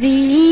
Sri